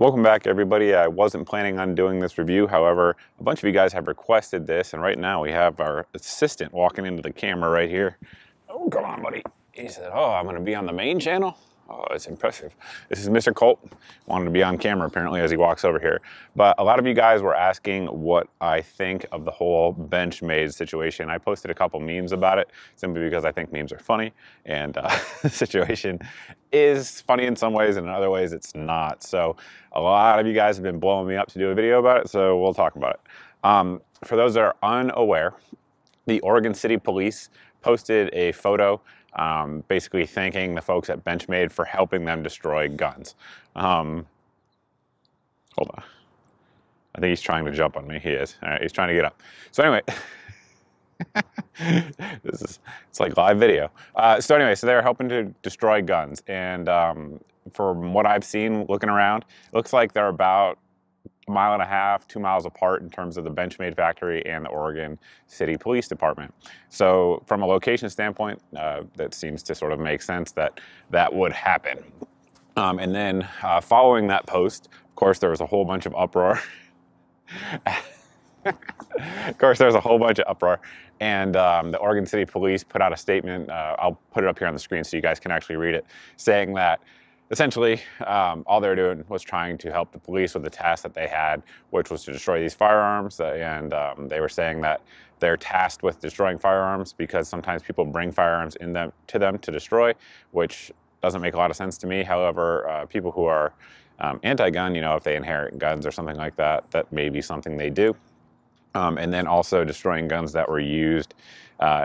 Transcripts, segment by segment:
Welcome back, everybody. I wasn't planning on doing this review. However, a bunch of you guys have requested this, and right now we have our assistant walking into the camera right here. Oh, come on, buddy. He said, oh, I'm gonna be on the main channel? Oh, it's impressive. This is Mr. Colt. Wanted to be on camera, apparently, as he walks over here. But a lot of you guys were asking what I think of the whole Benchmade situation. I posted a couple memes about it, simply because I think memes are funny, and the situation is funny in some ways, and in other ways it's not. So a lot of you guys have been blowing me up to do a video about it, so we'll talk about it. For those that are unaware, the Oregon City Police posted a photo basically thanking the folks at Benchmade for helping them destroy guns. Hold on. I think he's trying to jump on me. He is. All right, he's trying to get up. So anyway, it's like live video. So anyway, so they're helping to destroy guns. And from what I've seen looking around, it looks like they're about a mile and a half, 2 miles apart in terms of the Benchmade factory and the Oregon City Police Department. So from a location standpoint, that seems to sort of make sense that that would happen. And then following that post, of course, there was a whole bunch of uproar. And the Oregon City Police put out a statement. I'll put it up here on the screen so you guys can actually read it, saying that essentially, all they were doing was trying to help the police with the task that they had, which was to destroy these firearms. And they were saying that they're tasked with destroying firearms because sometimes people bring firearms in them to destroy, which doesn't make a lot of sense to me. However, people who are anti-gun, you know, if they inherit guns or something like that, that may be something they do. And then also destroying guns that were used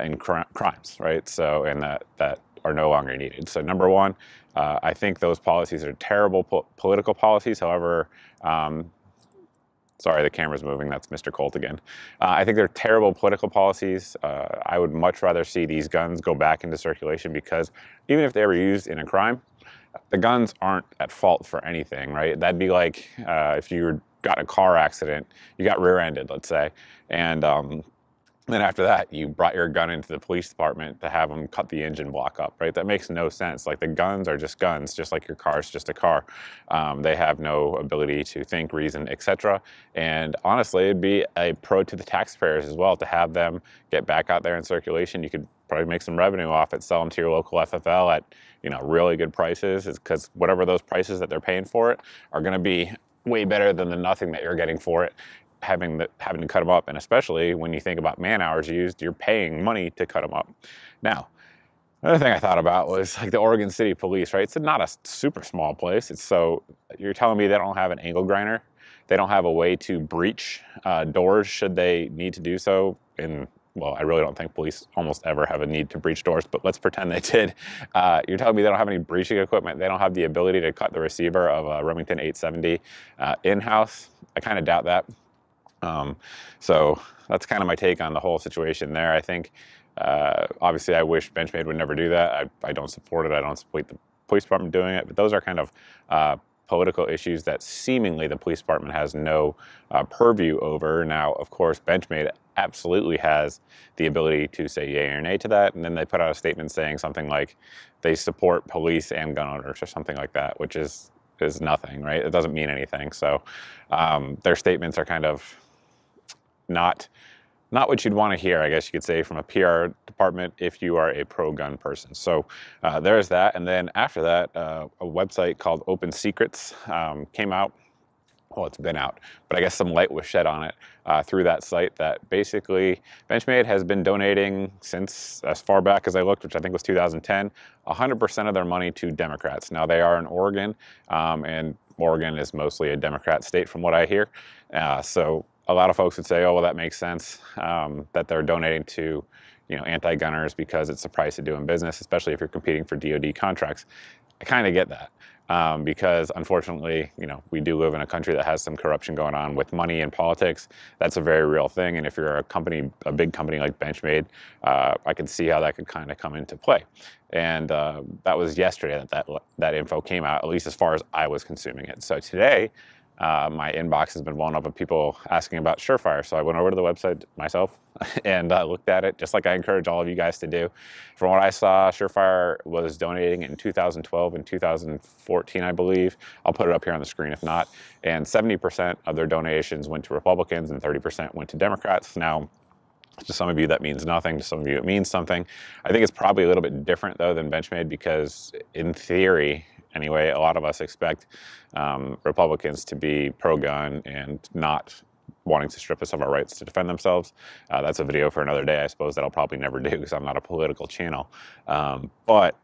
in crimes, right? So, and that are no longer needed. So number one, I think those policies are terrible political policies. However, sorry, the camera's moving. That's Mr. Colt again. I think they're terrible political policies. I would much rather see these guns go back into circulation because even if they were used in a crime, the guns aren't at fault for anything, right? That'd be like if you got in a car accident, you got rear-ended, let's say, and then after that, you brought your gun into the police department to have them cut the engine block up, right? That makes no sense. Like, the guns are just guns, just like your car's just a car. They have no ability to think, reason, etc. And honestly, it'd be a pro to the taxpayers as well to have them get back out there in circulation. You could probably make some revenue off it, sell them to your local FFL at, you know, really good prices, because whatever those prices that they're paying for it are going to be way better than the nothing that you're getting for it. Having to cut them up, and especially when you think about man hours used, you're paying money to cut them up. Now, another thing I thought about was like the Oregon City Police, right? It's not a super small place. It's so you're telling me they don't have an angle grinder? They don't have a way to breach doors should they need to do so? And well, I really don't think police almost ever have a need to breach doors, but let's pretend they did. You're telling me they don't have any breaching equipment? They don't have the ability to cut the receiver of a Remington 870 in-house? I kind of doubt that. So that's kind of my take on the whole situation there. I think, obviously I wish Benchmade would never do that. I don't support it. I don't support the police department doing it, but those are kind of, political issues that seemingly the police department has no purview over. Now, of course, Benchmade absolutely has the ability to say yay or nay to that. And then they put out a statement saying something like they support police and gun owners or something like that, which is nothing, right? It doesn't mean anything. So, their statements are kind of, not what you'd want to hear, I guess you could say, from a PR department if you are a pro-gun person. So there's that. And then after that, a website called Open Secrets came out. Well, it's been out, but I guess some light was shed on it through that site that basically Benchmade has been donating since as far back as I looked, which I think was 2010, 100% of their money to Democrats. Now they are in Oregon, and Oregon is mostly a Democrat state from what I hear. So a lot of folks would say, oh, well, that makes sense that they're donating to, you know, anti-gunners because it's the price of doing business, especially if you're competing for DOD contracts. I kind of get that because, unfortunately, you know, we do live in a country that has some corruption going on with money and politics. That's a very real thing. And if you're a company, a big company like Benchmade, I can see how that could kind of come into play. And that was yesterday that info came out, at least as far as I was consuming it. So today, my inbox has been blown up with people asking about Surefire. So I went over to the website myself and looked at it, just like I encourage all of you guys to do. From what I saw, Surefire was donating in 2012 and 2014, I believe. I'll put it up here on the screen if not. And 70% of their donations went to Republicans and 30% went to Democrats. Now, to some of you that means nothing, to some of you it means something. I think it's probably a little bit different though than Benchmade, because in theory, anyway, a lot of us expect Republicans to be pro-gun and not wanting to strip us of our rights to defend themselves. That's a video for another day, I suppose, that I'll probably never do because I'm not a political channel. But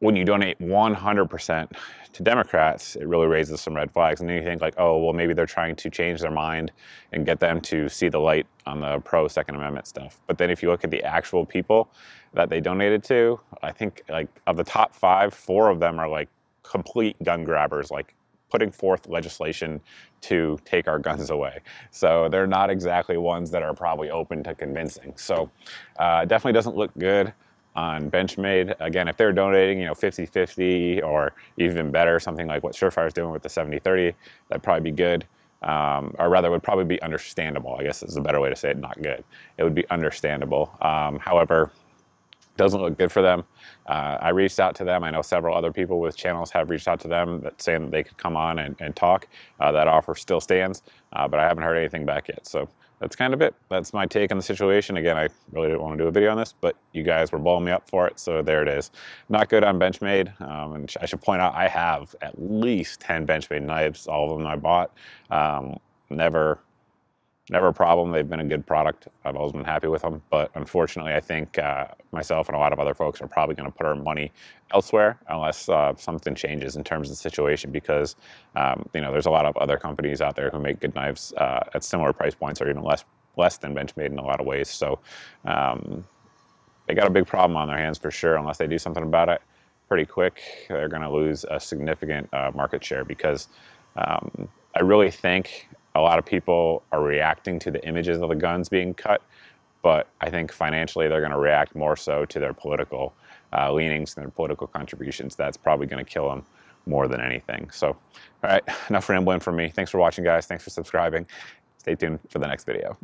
when you donate 100% to Democrats, it really raises some red flags. And then you think like, oh, well, maybe they're trying to change their mind and get them to see the light on the pro-Second Amendment stuff. But then if you look at the actual people that they donated to, I think like of the top five, four of them are like complete gun grabbers, like putting forth legislation to take our guns away. So they're not exactly ones that are probably open to convincing. So it definitely doesn't look good on Benchmade. Again, if they're donating, you know, 50-50 or even better, something like what Surefire is doing with the 70-30, that'd probably be good. Or rather, would probably be understandable, I guess is a better way to say it, not good. It would be understandable. However, doesn't look good for them. I reached out to them. I know several other people with channels have reached out to them saying that they could come on and talk. That offer still stands, but I haven't heard anything back yet. So that's kind of it. That's my take on the situation. Again, I really didn't want to do a video on this, but you guys were blowing me up for it, so there it is. Not good on Benchmade, and I should point out I have at least 10 Benchmade knives, all of them I bought. Never a problem. They've been a good product. I've always been happy with them, but unfortunately, I think myself and a lot of other folks are probably going to put our money elsewhere unless something changes in terms of the situation, because you know, there's a lot of other companies out there who make good knives at similar price points or even less than Benchmade in a lot of ways. So they got a big problem on their hands for sure. Unless they do something about it pretty quick, they're going to lose a significant market share, because I really think a lot of people are reacting to the images of the guns being cut, but I think financially they're going to react more so to their political leanings and their political contributions. That's probably going to kill them more than anything. So, all right, enough rambling from me. Thanks for watching, guys. Thanks for subscribing. Stay tuned for the next video.